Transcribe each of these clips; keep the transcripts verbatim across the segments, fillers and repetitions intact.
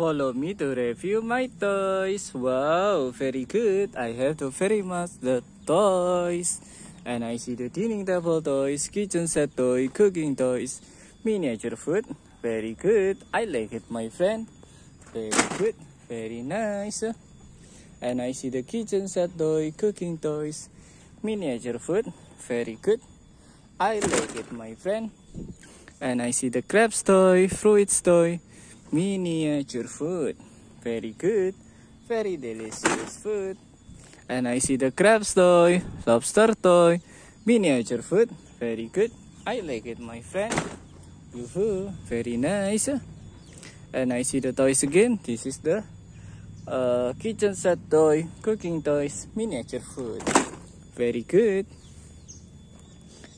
Follow me to review my toys. Wow, very good. I have to very much the toys. And I see the dining table toys, kitchen set toy, cooking toys, miniature food. Very good. I like it, my friend. Very good. Very nice. And I see the kitchen set toy, cooking toys, miniature food. Very good. I like it, my friend. And I see the crabs toy, fruits toy, miniature food. Very good. Very delicious food. And I see the crabs toy, lobster toy, miniature food. Very good. I like it, my friend. Yoo-hoo. Very nice. And I see the toys again. This is the uh, kitchen set toy, cooking toys, miniature food. Very good.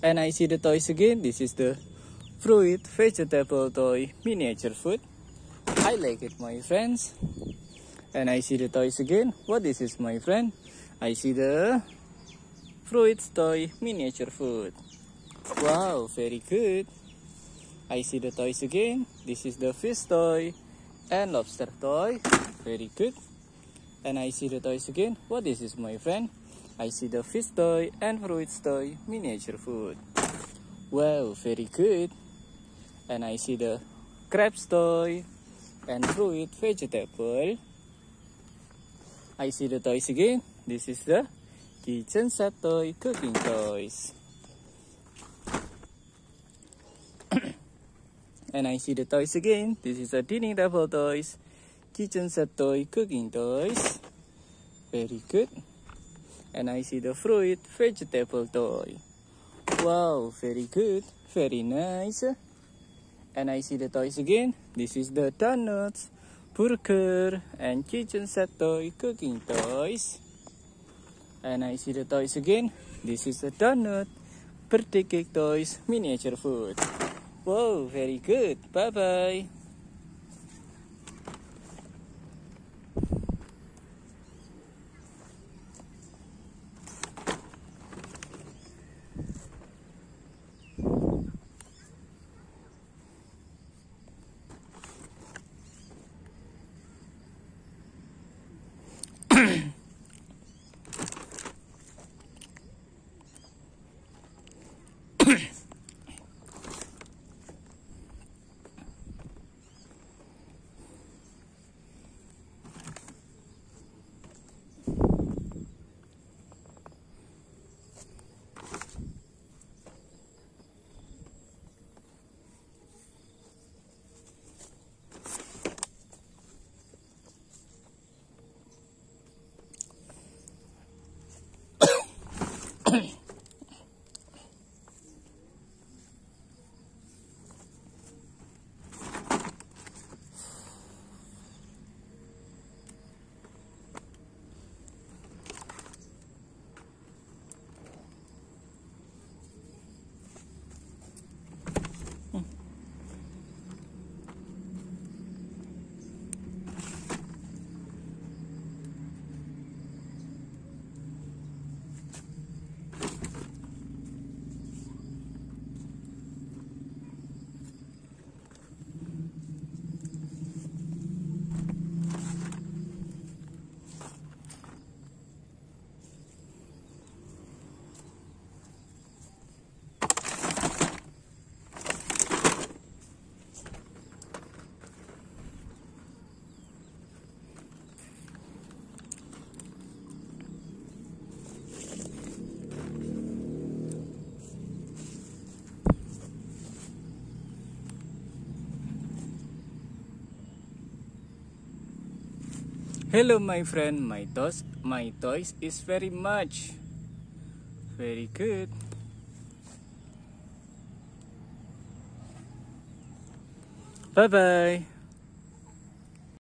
And I see the toys again. This is the fruit, vegetable toy, miniature food. I like it, my friends. And I see the toys again. What is this, my friend? I see the fruit toy, miniature food. Wow, very good. I see the toys again. This is the fish toy and lobster toy. Very good. And I see the toys again. What is this, my friend? I see the fish toy and fruit toy, miniature food. Wow, very good. And I see the crabs toy and fruit, vegetable. I see the toys again. This is the kitchen set toy, cooking toys. And I see the toys again. This is the dining table toys, kitchen set toy, cooking toys. Very good. And I see the fruit, vegetable toy. Wow, very good. Very nice. And I see the toys again. This is the donuts, burger, and kitchen set toy, cooking toys. And I see the toys again. This is the donut, birthday cake toys, miniature food. Wow, very good. Bye-bye. Hello, my friend. My toys, my toys is very much. Very good. Bye bye.